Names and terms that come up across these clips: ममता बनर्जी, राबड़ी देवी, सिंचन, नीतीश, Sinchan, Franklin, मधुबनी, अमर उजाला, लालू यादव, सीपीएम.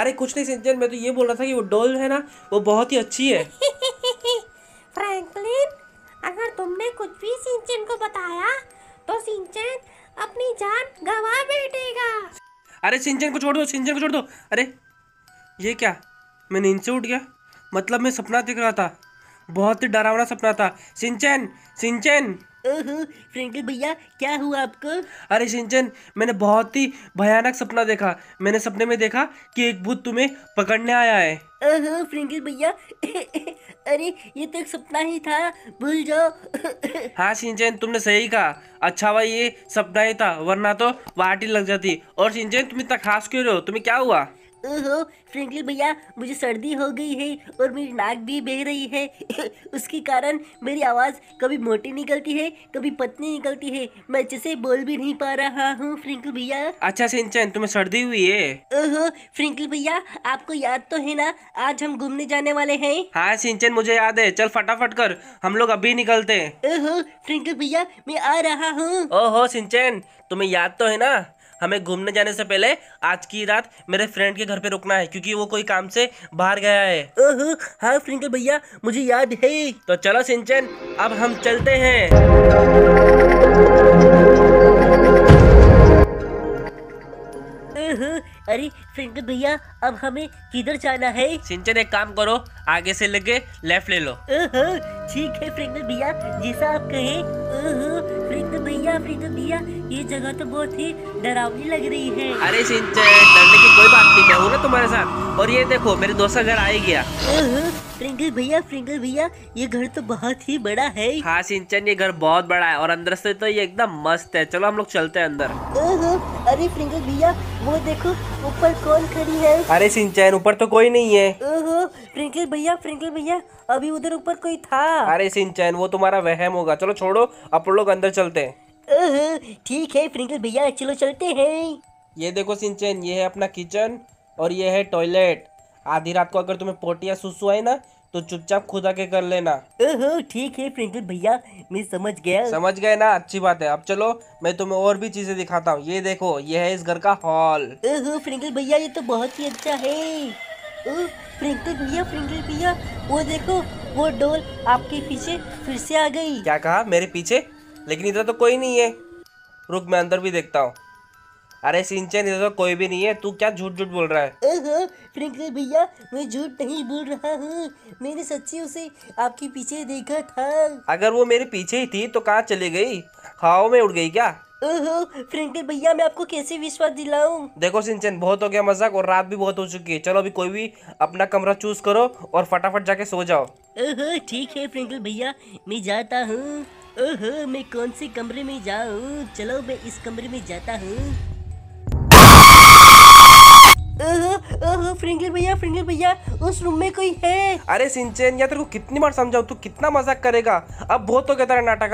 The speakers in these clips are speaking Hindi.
अरे कुछ नहीं सिंचन, मैं तो ये बोल रहा था कि वो डॉल है ना वो बहुत ही अच्छी है। फ्रैंकलिन, अगर तुमने कुछ भी सिंचन को बताया तो सिंचन अपनी जान गंवा बैठेगा। अरे सिंचन को छोड़ दो, सिंचन को छोड़ दो। अरे ये क्या, मैं नींद से उठ गया? मतलब मैं सपना दिख रहा था, बहुत ही डरावना सपना था। सिंचन, सिंचन। ओहो फ्रैंकलिन भैया, क्या हुआ आपको? अरे सिंचन, मैंने बहुत ही भयानक सपना देखा। मैंने सपने में देखा कि एक भूत तुम्हें पकड़ने आया है। ओहो फ्रैंकलिन भैया, अरे ये तो एक सपना ही था, भूल जाओ। हाँ सिंचन, तुमने सही कहा। अच्छा भाई, ये सपना ही था, वरना तो वाटी लग जाती। और सिंचन, तुम इतना खास क्यों रहे हो? तुम्हें क्या हुआ? ओहो फ्रैंकलिन भैया, मुझे सर्दी हो गई है और मेरी नाक भी बह रही है। उसके कारण मेरी आवाज़ कभी मोटी निकलती है, कभी पतली निकलती है। मैं अच्छे से बोल भी नहीं पा रहा हूँ फ्रैंकलिन भैया। अच्छा सिंचन, तुम्हें सर्दी हुई है? ओहो फ्रैंकलिन भैया, आपको याद तो है ना आज हम घूमने जाने वाले हैं? हाँ सिंचन, मुझे याद है। चल फटाफट कर, हम लोग अभी निकलते हैं। ओहो फ्रैंकलिन भैया, मैं आ रहा हूँ। ओहो सिंचन, तुम्हें याद तो है ना हमें घूमने जाने से पहले आज की रात मेरे फ्रेंड के घर पे रुकना है, क्योंकि वो कोई काम से बाहर गया है। ओह हाँ फ्रैंकलिन भैया, मुझे याद है। तो चलो सिंचन, अब हम चलते हैं। अरे फ्रैंकलिन भैया, अब हमें किधर जाना है? सिंचन, एक काम करो, आगे से लेके लेफ्ट ले लो। ओह ठीक है फ्रैंकलिन भैया, जैसा आप कहे। ओह फ्रैंकलिन भैया, ये जगह तो बहुत ही डरावनी लग रही है। अरे सिंचन, डरने की कोई बात नहीं, मैं हूँ ना तुम्हारे साथ। और ये देखो, मेरे दोस्त का घर आ ही गया। फ्रैंकलिन भैया, फ्रैंकलिन भैया, ये घर तो बहुत ही बड़ा है। हाँ सिंचन, ये घर बहुत बड़ा है और अंदर से तो ये एकदम मस्त है। चलो हम लोग चलते हैं अंदर। अरे फ्रैंकलिन भैया, वो देखो ऊपर कौन खड़ी है? अरे सिंचन, ऊपर तो कोई नहीं है। ओहो फ्रैंकलिन भैया, फ्रैंकलिन भैया, अभी उधर ऊपर कोई था। अरे सिंचन, वो तुम्हारा वहम होगा। चलो छोड़ो, अपन लोग अंदर चलते हैं। ठीक है फ्रैंकलिन भैया, चलो चलते हैं। ये देखो सिंचन, ये है अपना किचन और ये है टॉयलेट। आधी रात को अगर तुम्हें पोटिया सुसु आए ना तो चुपचाप खुदा के कर लेना। ओहो ठीक है फ्रैंकलिन भैया, मैं समझ गया। समझ गए ना, अच्छी बात है। अब चलो, मैं तुम्हें और भी चीजें दिखाता हूँ। ये देखो, ये है इस घर का हॉल। ओहो फ्रैंकलिन भैया, ये तो बहुत ही अच्छा है। फ्रैंकलिन भैया, फ्रैंकलिन भैया, वो देखो वो डॉल आपके पीछे फिर से आ गई। क्या कहा? मेरे पीछे? लेकिन इधर तो कोई नहीं है। रुक, मैं अंदर भी देखता हूँ। अरे सिंचन, इधर तो कोई भी नहीं है। तू क्या झूठ झूठ बोल रहा है? ओहो फ्रैंकलिन भैया, मैं झूठ नहीं बोल रहा हूँ। मैंने सच्ची उसे आपके पीछे देखा था। अगर वो मेरे पीछे ही थी तो कहाँ चली गई? हवा में उड़ गई क्या? ओहो फ्रैंकलिन भैया, मैं आपको कैसे विश्वास दिलाऊं? देखो सिंचन, बहुत हो गया मजाक और रात भी बहुत हो चुकी है। चलो अभी कोई भी अपना कमरा चूज करो और फटाफट जाके सो जाओ। ओहो ठीक है फ्रैंकलिन भैया, मैं जाता हूँ। ओहो, मैं कौन से कमरे में जाऊँ? चलो मैं इस कमरे में जाता हूँ। ओहो फ्रैंकलिन भैया, फ्रैंकलिन भैया, उस रूम में कोई है। अरे सिंचन, यार तेरे को कितनी बार समझाऊं, तू कितना मजाक करेगा? अब बहुत हो गया तेरा नाटक।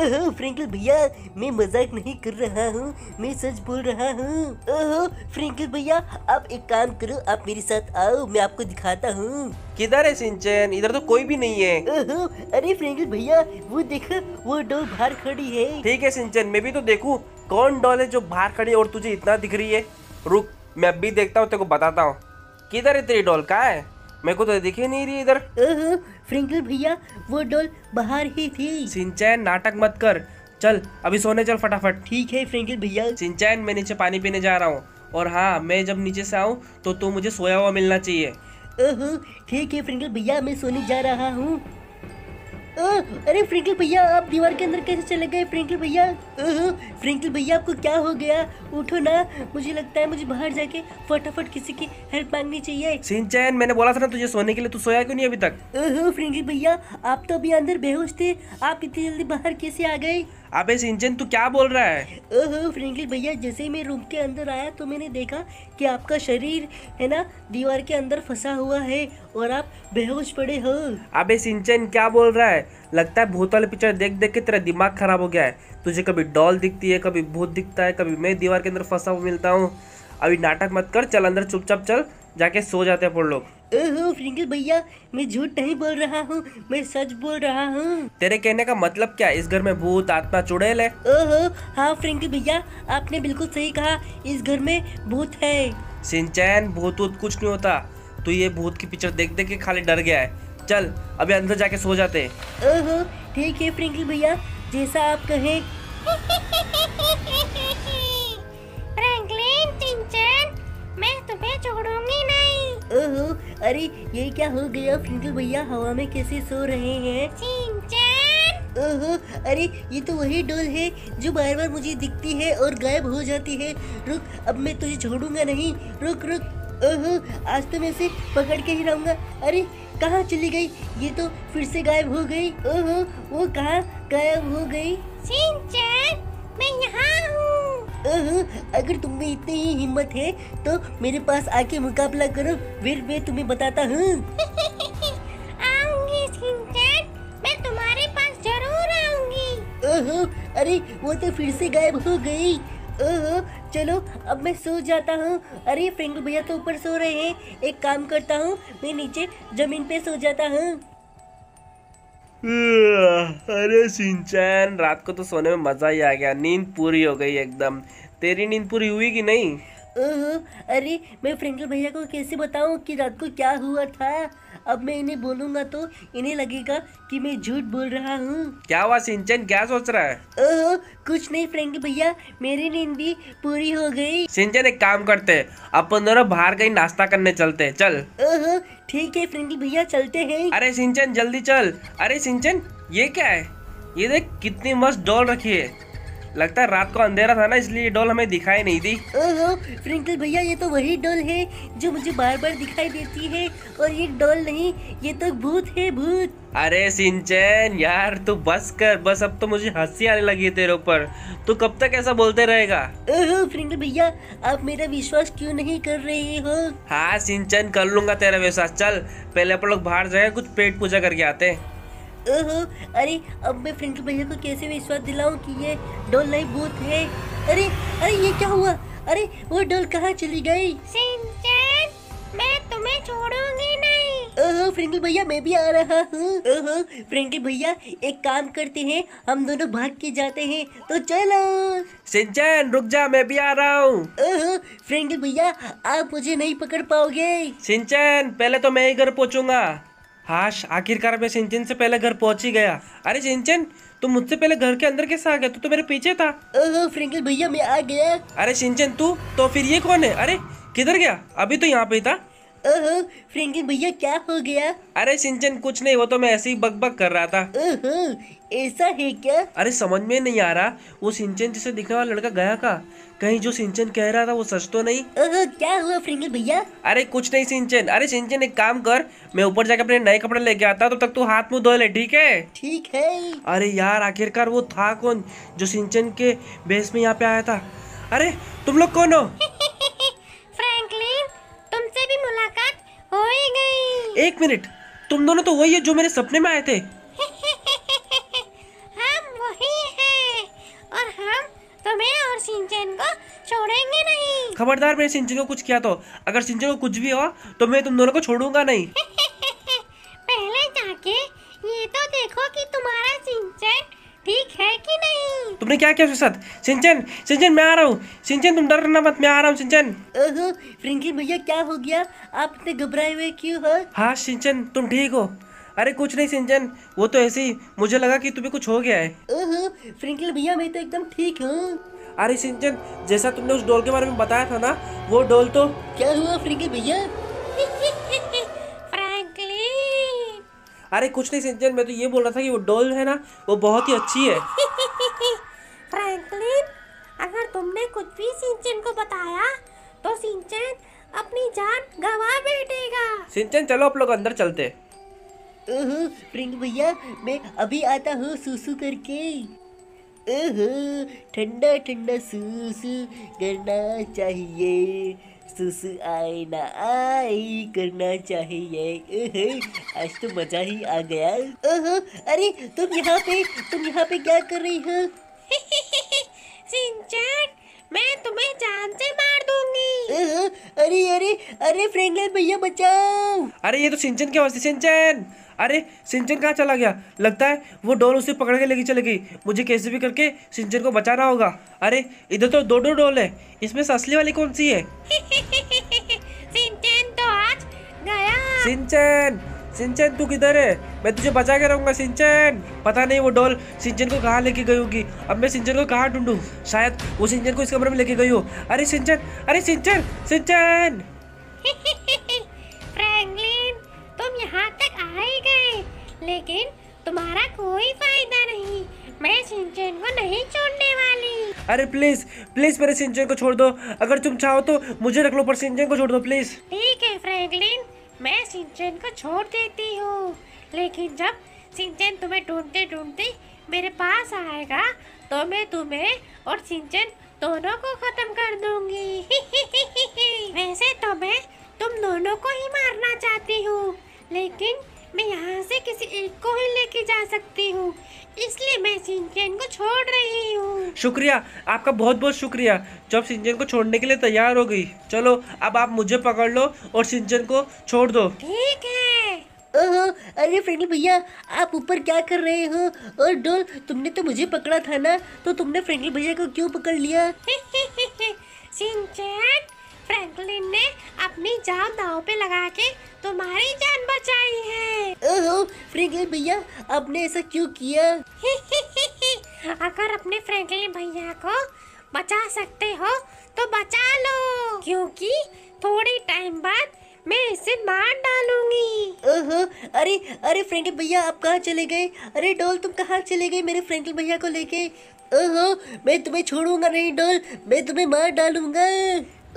ओहो फ्रैंकलिन भैया, मैं मजाक नहीं कर रहा हूँ, मैं सच बोल रहा हूँ। ओहो फ्रैंकलिन भैया, आप एक काम करो, आप मेरे साथ आओ, मैं आपको दिखाता हूँ। किधर है सिंचन? इधर तो कोई भी नहीं है। ओहो अरे फ्रैंकलिन भैया, वो देखो वो डॉल बाहर खड़ी है। ठीक है सिंचन, मैं भी तो देखूँ कौन डॉल है जो बाहर खड़ी है और तुझे इतना दिख रही है। रुक, मैं अब भी देखता हूँ, तेरे को बताता हूँ। किधर है तेरी डॉल? कहाँ है? मेरे को तो दिख ही नहीं रही इधर। ओहो फ्रैंकलिन भैया, वो डॉल बाहर ही थी। सिंचन, नाटक मत कर, चल अभी सोने चल फटाफट। ठीक है फ्रैंकलिन भैया। सिंचन, मैं नीचे पानी पीने जा रहा हूँ और हाँ, मैं जब नीचे से आऊँ तो तू मुझे सोया हुआ मिलना चाहिए। ओहो ठीक है फ्रैंकलिन भैया, मैं सोने जा रहा हूँ। अरे फ्रैंकलिन भैया, आप दीवार के अंदर कैसे चले गए फ्रैंकलिन भैया? ओह फ्रैंकलिन भैया, आपको क्या हो गया? उठो ना, मुझे लगता है मुझे बाहर जाके फटाफट किसी की हेल्प मांगनी चाहिए। सिंचन, मैंने बोला था ना तुझे सोने के लिए, तू सोया क्यों नहीं अभी तक? ओह फ्रैंकलिन भैया, आप तो अभी अंदर बेहोश थे, आप इतनी जल्दी बाहर कैसे आ गए? अबे सिंचन, तू क्या बोल रहा है? ओहो फ्रैंकलिन भैया, जैसे मैं रूम के अंदर आया तो मैंने देखा कि आपका शरीर है ना दीवार के अंदर फंसा हुआ है और आप बेहोश पड़े हो। अबे सिंचन, क्या बोल रहा है? लगता है भूत वाले पिक्चर देख देख के तेरा दिमाग खराब हो गया है। तुझे कभी डॉल दिखती है, कभी भूत दिखता है, कभी मैं दीवार के अंदर फंसा हुआ मिलता हूँ। अभी नाटक मत कर, चल अंदर चुपचाप चल, जाके सो जाते हैं अपन लोग। ओहो फ्रैंकलिन भैया, मैं झूठ नहीं बोल रहा हूँ, मैं सच बोल रहा हूँ। तेरे कहने का मतलब क्या? इस घर में भूत आत्मा चुड़ैल है? ओहो हाँ फ्रैंकलिन भैया, आपने बिल्कुल सही कहा, इस घर में भूत है। सिंचैन, भूत वूत कुछ नहीं होता। तो ये भूत की पिक्चर देख देख के खाली डर गया है। चल अभी अंदर जाके सो जाते हैं। ओहो ठीक है फ्रैंकलिन भैया, जैसा आप कहें। फ्रैंकलिन, सिंचैन, मैं तुम्हें छोड़ूंगी नहीं। ओहो अरे ये क्या हो गया फ्रैंकलिन भैया, हवा में कैसे सो रहे हैं? ओहो अरे ये तो वही डोल है जो बार बार मुझे दिखती है और गायब हो जाती है। रुक, अब मैं तुझे छोड़ूंगा नहीं, रुक रुक। ओहो आज तो मैं इसे पकड़ के ही रहूंगा। अरे कहाँ चली गई? ये तो फिर से गायब हो गई। ओहो वो कहाँ गायब हो गई? सिंचैन मैं यहाँ हूँ। ओहो अगर तुम में इतनी ही हिम्मत है तो मेरे पास आके मुकाबला करो, फिर मैं तुम्हें बताता हूँ। आऊंगी सिंचैन, मैं तुम्हारे पास जरूर आऊंगी। ओहो अरे वो तो फिर से गायब हो गई। ओहो चलो अब मैं सो जाता हूँ। अरे फ्रैंकलिन भैया तो ऊपर सो रहे हैं, एक काम करता हूँ मैं नीचे जमीन पे सो जाता हूँ। अरे सिंचैन, रात को तो सोने में मजा ही आ गया, नींद पूरी हो गई एकदम। तेरी नींद पूरी हुई कि नहीं? ओहो अरे मैं फ्रैंकलिन भैया को कैसे बताऊँ कि रात को क्या हुआ था। अब मैं इन्हें बोलूंगा तो इन्हें लगेगा कि मैं झूठ बोल रहा हूँ। क्या हुआ सिंचन, क्या सोच रहा है? ओह कुछ नहीं फ्रैंकलिन भैया, मेरी नींद भी पूरी हो गई। सिंचन एक काम करते हैं, अपन दोनों बाहर कहीं नाश्ता करने चलते हैं, चल। ओह ठीक है फ्रैंकलिन भैया, चलते हैं। अरे सिंचन जल्दी चल। अरे सिंचन ये क्या है? ये देख कितनी मस्त डॉल रखी है, लगता है रात को अंधेरा था ना इसलिए डॉल हमें दिखाई नहीं दी। ओहो फ्रैंकलिन भैया ये तो वही डॉल है जो मुझे बार बार दिखाई देती है, और ये डॉल नहीं ये तो भूत है, भूत। अरे सिंचैन यार तू बस कर, बस अब तो मुझे हंसी आने लगी है तेरे ऊपर, तू कब तक ऐसा बोलते रहेगा? ओहो फ्रैंकलिन भैया आप मेरा विश्वास क्यों नहीं कर रहे हो? हाँ सिंचैन कर लूंगा तेरा विश्वास, चल पहले अपन लोग बाहर जाए कुछ पेट पूजा करके आते हैं। ओहो अरे अब मैं फ्रैंकलिन भैया को कैसे विश्वास दिलाऊं कि ये डॉल नहीं भूत है। अरे अरे ये क्या हुआ? अरे वो डॉल कहाँ चली गई? सिंचैन मैं तुम्हें छोड़ूंगी नहीं। ओहो फ्रैंकलिन भैया मैं भी आ रहा हूँ। ओहो फ्रैंकलिन भैया एक काम करते हैं, हम दोनों भाग के जाते हैं, तो चलो। सिंचैन रुक जा, मैं भी आ रहा हूँ। ओहो फ्रैंकलिन भैया आप मुझे नहीं पकड़ पाओगे। सिंचैन पहले तो मैं ही घर पहुँचूंगा। हाश आखिरकार मैं सिंचन से पहले घर पहुंच ही गया। अरे सिंचन तू मुझसे पहले घर के अंदर कैसे आ गया? तू तो मेरे पीछे था। ओहो फ्रैंकलिन भैया मैं आ गया। अरे सिंचन तू तो फिर ये कौन है? अरे किधर गया? अभी तो यहाँ पे ही था। ओहो फ्रैंकलिन भैया क्या हो गया? अरे सिंचन कुछ नहीं, वो तो मैं ऐसे ही बकबक कर रहा था। ओहो ऐसा है क्या? अरे समझ में नहीं आ रहा, वो सिंचन जिसे दिखने वाला लड़का गया का, कहीं जो सिंचन कह रहा था वो सच तो नहीं। ओहो क्या हुआ फ्रैंकलिन भैया? अरे कुछ नहीं सिंचन। अरे सिंचन एक काम कर, मैं ऊपर जाकर अपने नए कपड़े लेके आता, तब तक तू हाथ मुंह धो ले, ठीक है? ठीक है। अरे यार आखिरकार वो था कौन जो सिंचन के बेस में यहाँ पे आया था? अरे तुम लोग कौन हो? फ्रैंकलिन तुमसे भी मुलाकात हो ही गई। एक मिनट, तुम दोनों तो वही है जो मेरे सपने में आए थे। सिंचन को छोड़ेंगे नहीं। खबरदार मैंने सिंचन को कुछ किया तो, अगर सिंचन को कुछ भी हुआ तो मैं तुम दोनों को छोड़ूंगा नहीं। पहले जाके ये तो देखो कि तुम्हारा सिंचन ठीक है कि नहीं। तुमने क्या किया उसके साथ? सिंचन सिंचन मैं आ रहा हूँ। सिंचन तुम डरना मत, मैं आ रहा हूँ सिंचन। ओहो फ्रैंकलिन भैया क्या हो गया? आप इतने घबराए हुए क्यों हो? हाँ सिंचन तुम ठीक हो? अरे कुछ नहीं सिंचन, वो तो ऐसे ही मुझे लगा कि तुम्हें कुछ हो गया है। ओहो फ्रैंकलिन भैया मैं तो एकदम ठीक हूँ। अरे सिंचन जैसा तुमने उस डॉल के बारे में बताया था ना, वो डॉल तो क्या हुआ फ्रैंकलिन भैया? फ्रैंकलिन अरे कुछ नहीं सिंचन, मैं तो ये बोल रहा था कि वो डॉल है ना वो बहुत ही अच्छी है। फ्रैंकलिन अगर तुमने कुछ भी सिंचन को बताया तो सिंचन अपनी जान गंवा बैठेगा। सिंचन चलो आप लोग अंदर चलते हैं। ओहो फ्रैंकलिन भैया मैं अभी आता हूँ सूसू करके। ओहो ठंडा ठंडा सूसू करना चाहिए, सूसू आए ना आए करना चाहिए। ओहो आज तो मजा ही आ गया। ओहो अरे तुम यहाँ पे क्या कर रही हो? सिंचन मैं तुम्हें जान से मार दूंगी। ओहो अरे अरे अरे फ्रैंकलिन भैया बचाओ। अरे ये तो सिंचन की आवाज थी। सिंचन अरे सिंचन कहाँ चला गया? लगता है वो डोल उसे पकड़ के लेके चली गई। मुझे कैसे भी करके सिंचन को बचाना होगा। अरे इधर तो दो दो डोल है, इसमें से असली वाली कौन सी है? सिंचन तो आज गया। सिंचन, सिंचन तू किधर है? मैं तुझे बचा के रहूंगा सिंचन। पता नहीं वो डॉल सिंचन को कहाँ लेके गई होगी। अब मैं सिंचन को कहाँ ढूंढूं? शायद वो सिंचन को इस कमरे में लेके गई हो। अरे सिंचन, अरे सिंचन, सिंचन। फ्रैंकलिन, तुम यहाँ तक आ ही गए, लेकिन तुम्हारा कोई फायदा नहीं। मैं सिंचन को नहीं छोड़ने वाली। अरे प्लीज प्लीज मेरे सिंचन को छोड़ दो। अगर तुम चाहो तो मुझे रख लो, पर सिंचन को छोड़ दो प्लीज। ठीक है फ्रैंकलिन, मैं सिंचन को छोड़ देती हूँ, लेकिन जब सिंचन तुम्हें ढूंढते ढूंढते मेरे पास आएगा तो मैं तुम्हें और सिंचन दोनों को खत्म कर दूंगी। वैसे तो मैं तुम दोनों को ही मारना चाहती हूँ, लेकिन मैं यहाँ से किसी एक को ही लेके जा सकती हूँ, इसलिए मैं सिंचन को छोड़ रही हूँ। शुक्रिया, आपका बहुत बहुत शुक्रिया जो आप सिंचन को छोड़ने के लिए तैयार हो गई। चलो अब आप मुझे पकड़ लो और सिंचन को छोड़ दो। ठीक है। ओहो, अरे फ्रैंकलिन भैया आप ऊपर क्या कर रहे हो? और डोल तुमने तो मुझे पकड़ा था ना, तो तुमने फ्रैंकलिन भैया को क्यों पकड़ लिया? सिंचन, फ्रैंकलिन ने अपनी जान दांव पे लगा के तुम्हारी जान बचाई है। ओहो फ्रैंकलिन भैया आपने ऐसा क्यों किया? अगर अपने फ्रैंकलिन भैया को बचा सकते हो तो बचा लो, क्योंकि थोड़ी टाइम बाद मैं इसे मार डालूंगी। ओहो, अरे अरे फ्रैंकलिन भैया आप कहाँ चले गए? अरे डोल तुम कहाँ चले गए मेरे फ्रैंकलिन भैया को लेके? ओहो मैं तुम्हें छोड़ूंगा नहीं डोल, मैं तुम्हें मार डालूंगा।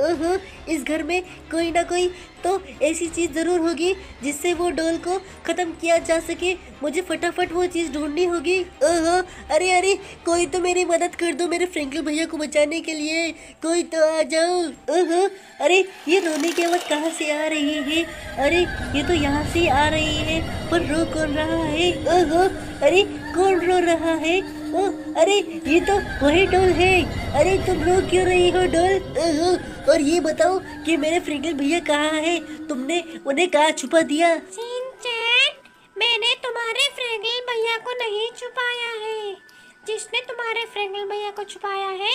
ओहो इस घर में कोई ना कोई तो ऐसी चीज़ ज़रूर होगी जिससे वो डॉल को ख़त्म किया जा सके। मुझे फटाफट वो चीज़ ढूंढनी होगी। ओहो अरे अरे कोई तो मेरी मदद कर दो, मेरे फ्रैंकलिन भैया को बचाने के लिए कोई तो आ जाओ। ओहो अरे ये रोने की आवाज़ कहाँ से आ रही है? अरे ये तो यहाँ से आ रही है, पर रो कौन रहा है? ओहो अरे कौन रो रहा है? ओ अरे ये तो वही डॉल है। अरे तुम रो क्यों रही हो डॉल? ओहो और ये बताओ कि मेरे फ्रैंकलिन भैया कहाँ है? तुमने उन्हें कहाँ छुपा दिया? सिंचन, मैंने तुम्हारे फ्रैंकलिन भैया को नहीं छुपाया है। जिसने तुम्हारे फ्रैंकलिन भैया को छुपाया है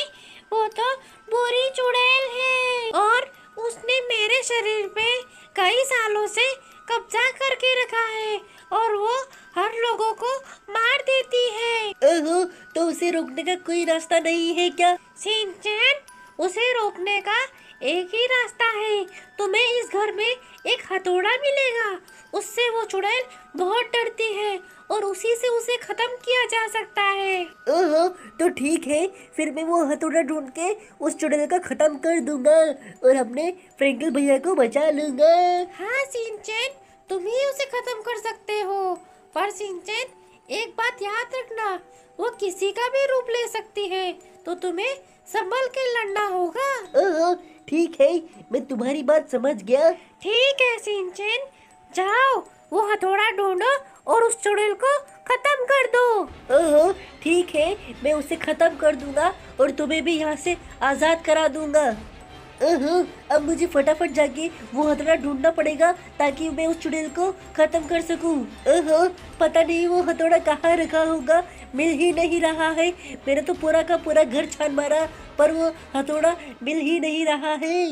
वो तो बुरी चुड़ैल है, और उसने मेरे शरीर पे कई सालों से कब्जा करके रखा है और वो हर लोगों को मार देती है। ओहो तो उसे रोकने का कोई रास्ता नहीं है क्या? सिंचन, उसे रोकने का एक ही रास्ता है, तुम्हें इस घर में एक हथौड़ा मिलेगा। उससे वो चुड़ैल बहुत डरती है और उसी से उसे खत्म किया जा सकता है। ओहो तो ठीक है, फिर मैं वो हथौड़ा ढूंढ के उस चुड़ैल का खत्म कर दूंगा और अपने फ्रैंकलिन भैया को बचा लूंगा। हाँ सिंचन, तुम ही उसे खत्म कर सकते हो, पर सिंचन एक बात याद रखना, वो किसी का भी रूप ले सकती है, तो तुम्हें संभल के लड़ना होगा। ओह ठीक है, मैं तुम्हारी बात समझ गया। ठीक है सिंचन, जाओ वो हथौड़ा ढूंढो और उस चुड़ैल को खत्म कर दो। ओह ठीक है, मैं उसे खत्म कर दूंगा और तुम्हें भी यहाँ से आजाद करा दूंगा। ओह अब मुझे फटाफट जाके वो हथौड़ा ढूंढना पड़ेगा ताकि मैं उस चुड़ैल को खत्म कर सकूं। ओह पता नहीं वो हथौड़ा कहाँ रखा होगा, मिल ही नहीं रहा है। मैंने तो पूरा का पूरा घर छान मारा पर वो हथौड़ा मिल ही नहीं रहा है।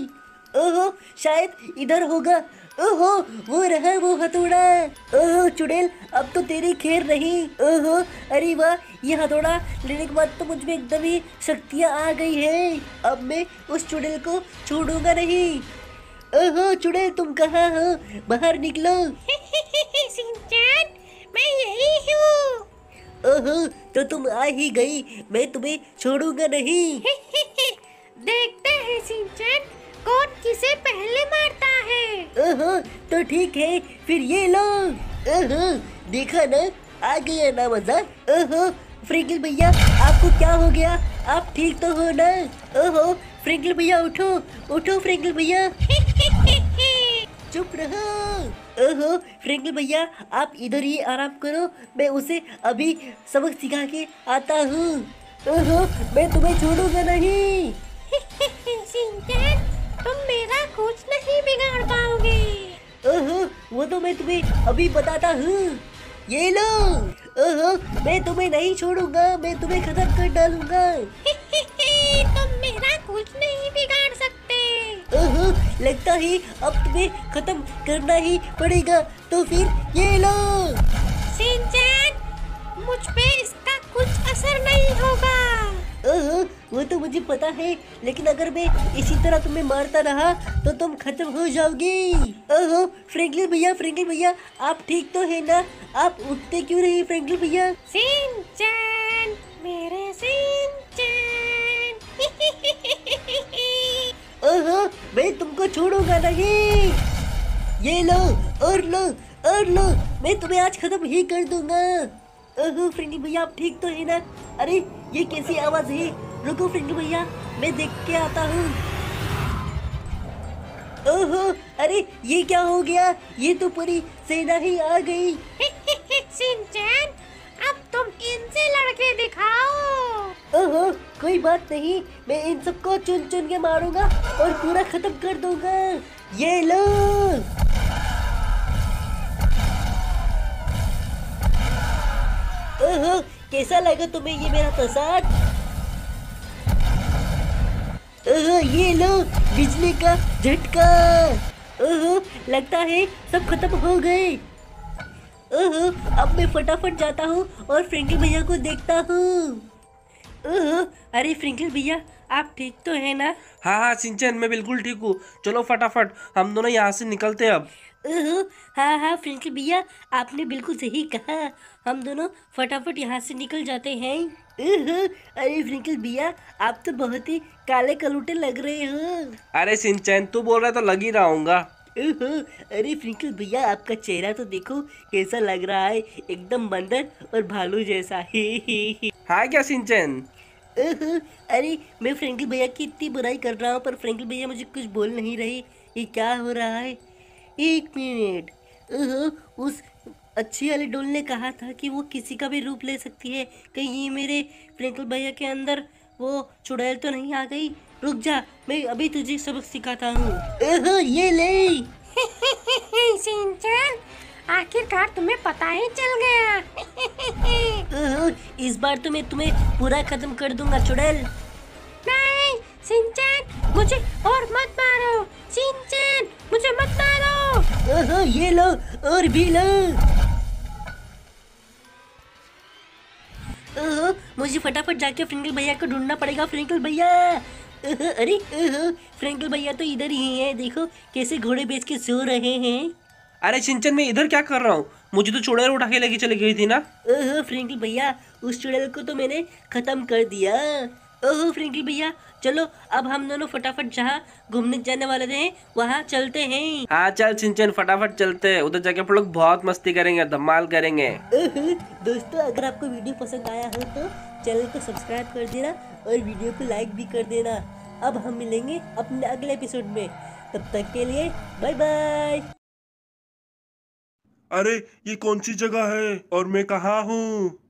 ओहो शायद इधर होगा। ओहो वो रहा वो हथौड़ा। ओहो चुड़ैल अब तो तेरी खैर नहीं। ओहो अरे वाह, ये हथौड़ा लेने के बाद तो मुझ में एकदम ही शक्तियाँ आ गई है। अब मैं उस चुड़ैल को छोड़ूंगा नहीं। ओहो चुड़ैल तुम कहाँ हो? बाहर निकलो। सिंचन, मैं यही हूँ। ओहो तो तुम आ ही गई, मैं तुम्हें छोड़ूंगा नहीं। देखते हैं सिंचन कौन किसे पहले मारता है। ओहो तो ठीक है, फिर ये लो। ओहो देखा ना, आ गया ना मजा। ओहो फ्रैंकलिन भैया आपको क्या हो गया? आप ठीक तो हो ना? ओहो फ्रैंकलिन भैया उठो उठो फ्रैंकलिन भैया। चुप रहो। ओहो फ्रैंकलिन भैया आप इधर ही आराम करो, मैं उसे अभी सबक सिखा के आता हूँ। ओहो मैं तुम्हें छोड़ूंगा नहीं। सिंचन, तुम मेरा कुछ नहीं बिगाड़ पाओगे। ओहो वो तो मैं तुम्हें अभी बताता हूँ। ये लो, मैं तुम्हें नहीं छोड़ूंगा, मैं तुम्हें खत्म कर डालूंगा। तुम मेरा कुछ नहीं बिगाड़ सकते। लगता है अब तुम्हें खत्म करना ही पड़ेगा। तो फिर ये लो। सिंचन, मुझ पे इसका कुछ असर नहीं होगा। वो तो मुझे पता है, लेकिन अगर मैं इसी तरह तुम्हें मारता रहा तो तुम खत्म हो जाओगी। ओहो फ्रैंकलिन भैया आप ठीक तो है ना? आप उठते क्यों नहीं फ्रैंकलिन भैया? सिंचन, मेरे सिंचन। ओहो मैं तुमको छोड़ूंगा नहीं। ये लो और लो, मैं तुम्हें आज खत्म ही कर दूंगा। ओहो फ्रैंकलिन भैया आप ठीक तो है ना? अरे ये कैसी आवाज है? रुको फ्रैंकलिन भैया मैं देख के आता हूँ। ओहो अरे ये क्या हो गया? ये तो पूरी सेना ही आ गई। सिंचन, अब तुम इनसे लड़के दिखाओ। ओहो कोई बात नहीं, मैं इन सबको चुन चुन के मारूंगा और पूरा खत्म कर दूंगा। ये लो। ओहो कैसा लगा तुम्हें ये मेरा प्रसाद? ओहो ये लो बिजली का झटका। ओहो लगता है सब खत्म हो गए। ओहो अब मैं फटाफट जाता हूँ और फ्रैंकलिन भैया को देखता हूँ। ओहो अरे फ्रैंकलिन भैया आप ठीक तो है ना? हाँ सिंचन मैं बिल्कुल ठीक हूँ। चलो फटाफट हम दोनों यहाँ से निकलते हैं अब। हाँ हाँ फ्रैंकलिन भैया आपने बिल्कुल सही कहा, हम दोनों फटाफट यहाँ से निकल जाते हैं। अरे फ्रैंकलिन भैया आप तो बहुत ही काले कलूटे लग रहे हो। अरे सिंचन तू बोल रहा तो लग ही रहा हूँगा। अरे फ्रैंकलिन भैया आपका चेहरा तो देखो कैसा लग रहा है, एकदम बंदर और भालू जैसा। हाँ क्या सिंचन? अरे मैं फ्रैंकलिन भैया की इतनी बुराई कर रहा हूँ पर फ्रैंकलिन भैया मुझे कुछ बोल नहीं रही। ये क्या हो रहा है? एक मिनट, उस अच्छी वाली डोल ने कहा था कि वो किसी का भी रूप ले सकती है, कहीं ये मेरे फ्रैंकलिन भैया के अंदर वो चुड़ैल तो नहीं आ गई। रुक जा मैं अभी तुझे सबक सिखाता हूँ। ये ले। सिंचन आखिरकार तुम्हें पता ही चल गया। इस बार तो मैं तुम्हें पूरा खत्म कर दूंगा चुड़ैल। नहीं सिंचन मुझे और मत मारो। सिंचन मुझे मत मारो। ओहो ये लो और भी लो। ओहो मुझे फटाफट जाके फ्रैंकलिन भैया को ढूंढना पड़ेगा। फ्रैंकलिन भैया अरे फ्रैंकलिन भैया तो इधर ही है, देखो कैसे घोड़े बेच के सो रहे हैं। अरे सिंचन मैं इधर क्या कर रहा हूँ? मुझे तो चुड़ैल उठा के लेके चली गई थी ना। ओहो फ्रैंकलिन भैया उस चुड़ैल को तो मैंने खत्म कर दिया। ओह फ्रैंकलिन भैया चलो अब हम दोनों फटाफट जहाँ घूमने जाने वाले थे वहाँ चलते हैं। हाँ चल सिंचन फटाफट चलते हैं, उधर जाके हम लोग बहुत मस्ती करेंगे, धमाल करेंगे। दोस्तों अगर आपको वीडियो पसंद आया हो तो चैनल को सब्सक्राइब कर देना और वीडियो को लाइक भी कर देना। अब हम मिलेंगे अपने अगले एपिसोड में, तब तक के लिए बाय बाय। अरे ये कौन सी जगह है और मैं कहाँ हूँ?